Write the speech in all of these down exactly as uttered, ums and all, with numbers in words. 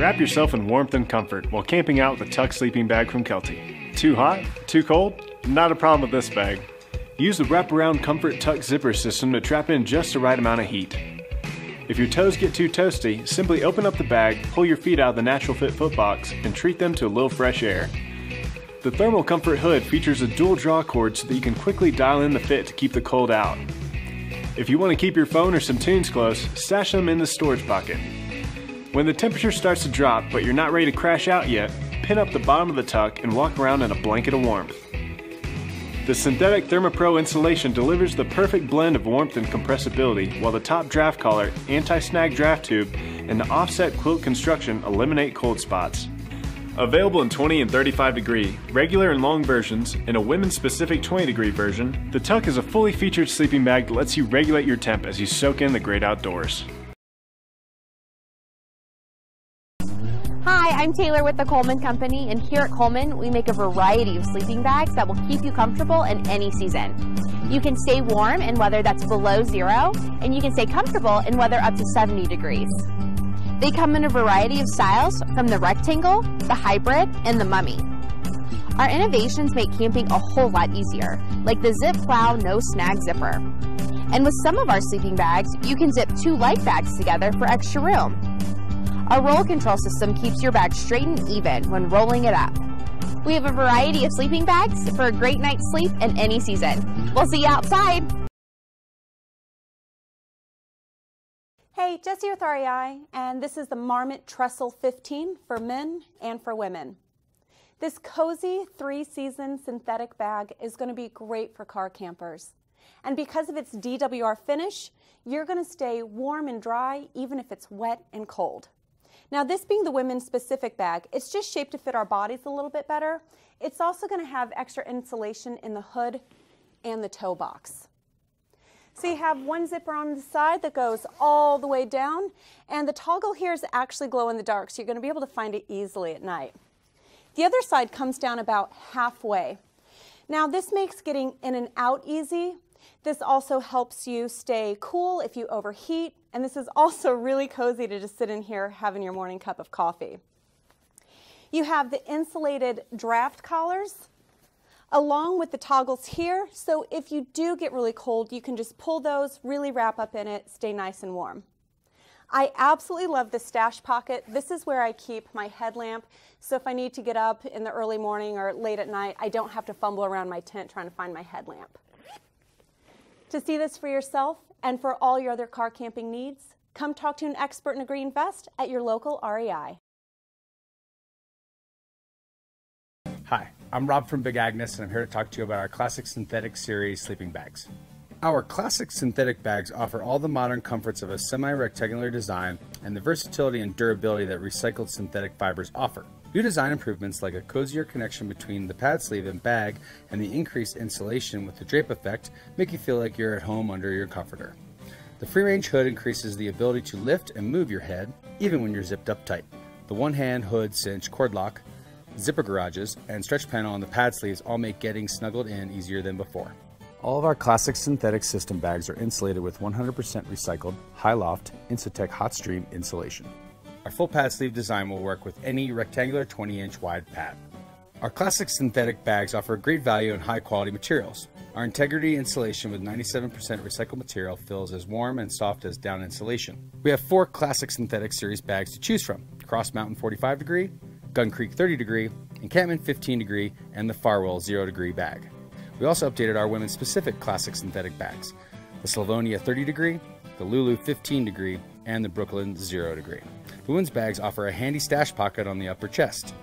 Wrap yourself in warmth and comfort while camping out with a tuck sleeping bag from Kelty. Too hot? Too cold? Not a problem with this bag. Use the wraparound comfort tuck zipper system to trap in just the right amount of heat. If your toes get too toasty, simply open up the bag, pull your feet out of the natural fit foot box, and treat them to a little fresh air. The Thermal Comfort Hood features a dual draw cord so that you can quickly dial in the fit to keep the cold out. If you want to keep your phone or some tunes close, stash them in the storage pocket. When the temperature starts to drop, but you're not ready to crash out yet, pin up the bottom of the tuck and walk around in a blanket of warmth. The synthetic ThermaPro insulation delivers the perfect blend of warmth and compressibility, while the top draft collar, anti-snag draft tube, and the offset quilt construction eliminate cold spots. Available in twenty and thirty-five degree, regular and long versions, and a women's-specific twenty degree version, the tuck is a fully featured sleeping bag that lets you regulate your temp as you soak in the great outdoors. Hi, I'm Taylor with the Coleman Company, and here at Coleman, we make a variety of sleeping bags that will keep you comfortable in any season. You can stay warm in weather that's below zero, and you can stay comfortable in weather up to seventy degrees. They come in a variety of styles, from the rectangle, the hybrid, and the mummy. Our innovations make camping a whole lot easier, like the Zip Plow No Snag Zipper. And with some of our sleeping bags, you can zip two light bags together for extra room. Our roll control system keeps your bag straight and even when rolling it up. We have a variety of sleeping bags for a great night's sleep in any season. We'll see you outside. Hey, Jessie with R E I, and this is the Marmot Trestle fifteen for men and for women. This cozy three-season synthetic bag is going to be great for car campers. And because of its D W R finish, you're going to stay warm and dry even if it's wet and cold. Now, this being the women's specific bag, it's just shaped to fit our bodies a little bit better. It's also going to have extra insulation in the hood and the toe box. So you have one zipper on the side that goes all the way down, and the toggle here is actually glow in the dark, so you're going to be able to find it easily at night. The other side comes down about halfway. Now, this makes getting in and out easy. This also helps you stay cool if you overheat, and this is also really cozy to just sit in here having your morning cup of coffee. You have the insulated draft collars along with the toggles here, so if you do get really cold, you can just pull those, really wrap up in it, stay nice and warm. I absolutely love the stash pocket. This is where I keep my headlamp, so if I need to get up in the early morning or late at night, I don't have to fumble around my tent trying to find my headlamp. To see this for yourself and for all your other car camping needs, come talk to an expert in a green vest at your local R E I. Hi, I'm Rob from Big Agnes, and I'm here to talk to you about our Classic Synthetic Series sleeping bags. Our Classic Synthetic bags offer all the modern comforts of a semi-rectangular design and the versatility and durability that recycled synthetic fibers offer. New design improvements like a cozier connection between the pad sleeve and bag and the increased insulation with the drape effect make you feel like you're at home under your comforter. The free-range hood increases the ability to lift and move your head even when you're zipped up tight. The one-hand hood cinch cord lock, zipper garages, and stretch panel on the pad sleeves all make getting snuggled in easier than before. All of our Classic Synthetic system bags are insulated with one hundred percent recycled, high-loft, Insotech hot stream insulation. Our full pad sleeve design will work with any rectangular twenty inch wide pad. Our Classic Synthetic bags offer great value in high quality materials. Our Integrity insulation with ninety-seven percent recycled material feels as warm and soft as down insulation. We have four Classic Synthetic series bags to choose from: Cross Mountain forty-five degree, Gun Creek thirty degree, Encampment fifteen degree, and the Farwell zero degree bag. We also updated our women's specific Classic Synthetic bags: the Slavonia thirty degree, the Lulu fifteen degree, and the Brooklyn zero degree. The women's bags offer a handy stash pocket on the upper chest,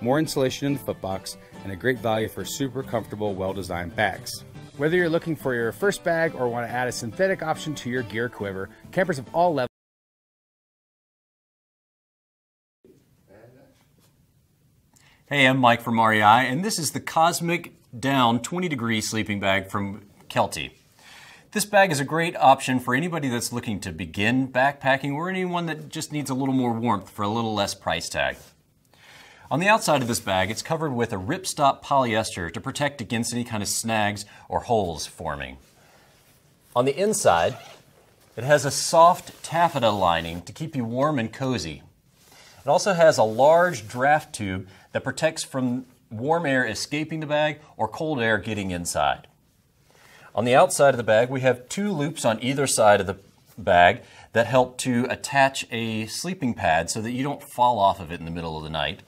more insulation in the footbox, and a great value for super comfortable, well-designed bags. Whether you're looking for your first bag or want to add a synthetic option to your gear quiver, campers of all levels. Hey, I'm Mike from R E I, and this is the Cosmic Down twenty degree sleeping bag from Kelty. This bag is a great option for anybody that's looking to begin backpacking or anyone that just needs a little more warmth for a little less price tag. On the outside of this bag, it's covered with a ripstop polyester to protect against any kind of snags or holes forming. On the inside, it has a soft taffeta lining to keep you warm and cozy. It also has a large draft tube that protects from warm air escaping the bag or cold air getting inside. On the outside of the bag, we have two loops on either side of the bag that help to attach a sleeping pad so that you don't fall off of it in the middle of the night.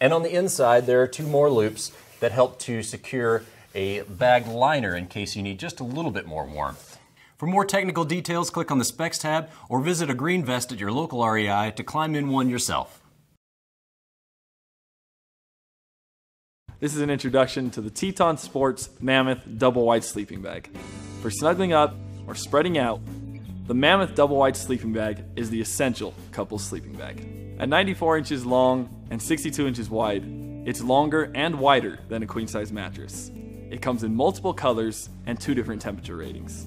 And on the inside, there are two more loops that help to secure a bag liner in case you need just a little bit more warmth. For more technical details, click on the Specs tab or visit a green vest at your local R E I to climb in one yourself. This is an introduction to the Teton Sports Mammoth Double Wide Sleeping Bag. For snuggling up or spreading out, the Mammoth Double Wide Sleeping Bag is the essential couple sleeping bag. At ninety-four inches long and sixty-two inches wide, it's longer and wider than a queen-size mattress. It comes in multiple colors and two different temperature ratings.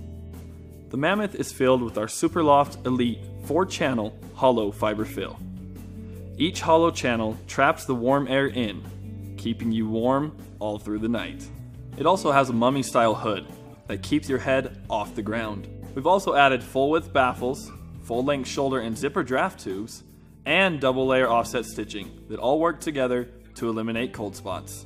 The Mammoth is filled with our Superloft Elite four channel hollow fiber fill. Each hollow channel traps the warm air in, keeping you warm all through the night. It also has a mummy-style hood that keeps your head off the ground. We've also added full-width baffles, full-length shoulder and zipper draft tubes, and double-layer offset stitching that all work together to eliminate cold spots.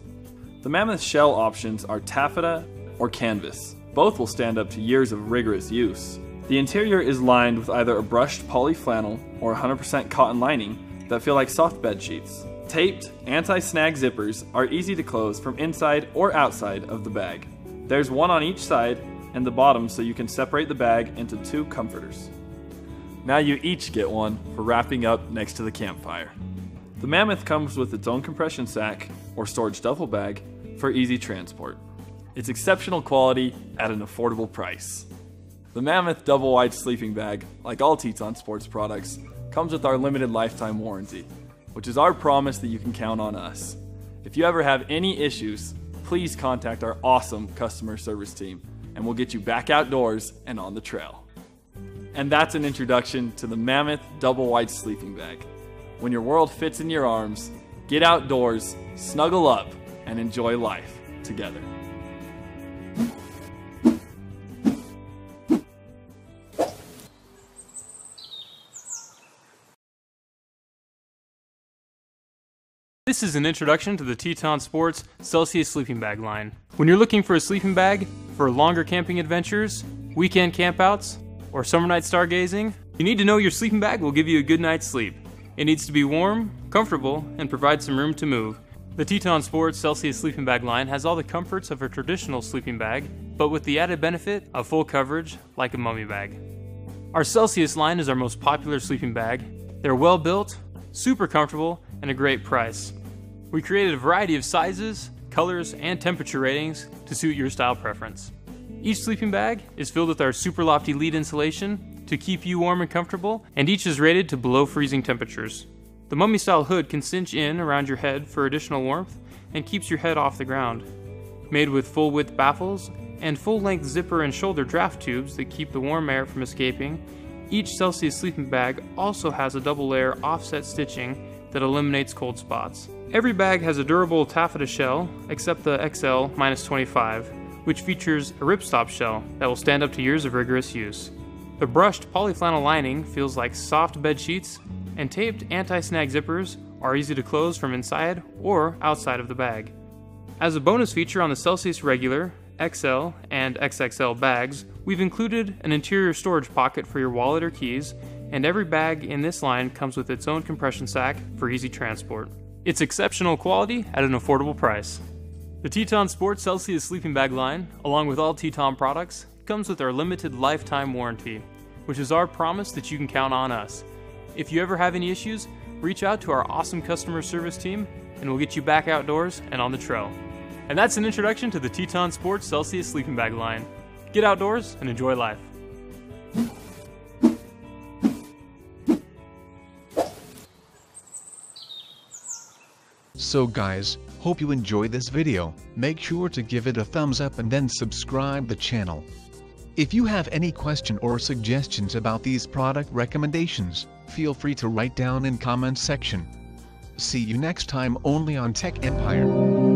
The Mammoth shell options are taffeta or canvas. Both will stand up to years of rigorous use. The interior is lined with either a brushed poly flannel or one hundred percent cotton lining that feel like soft bed sheets. Taped, anti-snag zippers are easy to close from inside or outside of the bag. There's one on each side and the bottom so you can separate the bag into two comforters. Now you each get one for wrapping up next to the campfire. The Mammoth comes with its own compression sack or storage duffel bag for easy transport. It's exceptional quality at an affordable price. The Mammoth Double Wide Sleeping Bag, like all Teton Sports products, comes with our limited lifetime warranty, which is our promise that you can count on us. If you ever have any issues, please contact our awesome customer service team and we'll get you back outdoors and on the trail. And that's an introduction to the Mammoth Double Wide Sleeping Bag. When your world fits in your arms, get outdoors, snuggle up, and enjoy life together. This is an introduction to the Teton Sports Celsius Sleeping Bag line. When you're looking for a sleeping bag for longer camping adventures, weekend campouts, or summer night stargazing, you need to know your sleeping bag will give you a good night's sleep. It needs to be warm, comfortable, and provide some room to move. The Teton Sports Celsius Sleeping Bag line has all the comforts of a traditional sleeping bag, but with the added benefit of full coverage like a mummy bag. Our Celsius line is our most popular sleeping bag. They're well built, super comfortable, and a great price. We created a variety of sizes, colors, and temperature ratings to suit your style preference. Each sleeping bag is filled with our Superloft Elite insulation to keep you warm and comfortable, and each is rated to below freezing temperatures. The mummy-style hood can cinch in around your head for additional warmth and keeps your head off the ground. Made with full-width baffles and full-length zipper and shoulder draft tubes that keep the warm air from escaping, each Celsius sleeping bag also has a double-layer offset stitching that eliminates cold spots. Every bag has a durable taffeta shell except the X L twenty-five, which features a ripstop shell that will stand up to years of rigorous use. The brushed polyflannel lining feels like soft bed sheets, and taped anti-snag zippers are easy to close from inside or outside of the bag. As a bonus feature on the Celsius Regular, X L, and X X L bags, we've included an interior storage pocket for your wallet or keys, and every bag in this line comes with its own compression sack for easy transport. It's exceptional quality at an affordable price. The Teton Sports Celsius Sleeping Bag line, along with all Teton products, comes with our limited lifetime warranty, which is our promise that you can count on us. If you ever have any issues, reach out to our awesome customer service team and we'll get you back outdoors and on the trail. And that's an introduction to the Teton Sports Celsius Sleeping Bag line. Get outdoors and enjoy life. So guys, hope you enjoyed this video. Make sure to give it a thumbs up and then subscribe the channel. If you have any question or suggestions about these product recommendations, feel free to write down in comments section. See you next time only on TechEmpire.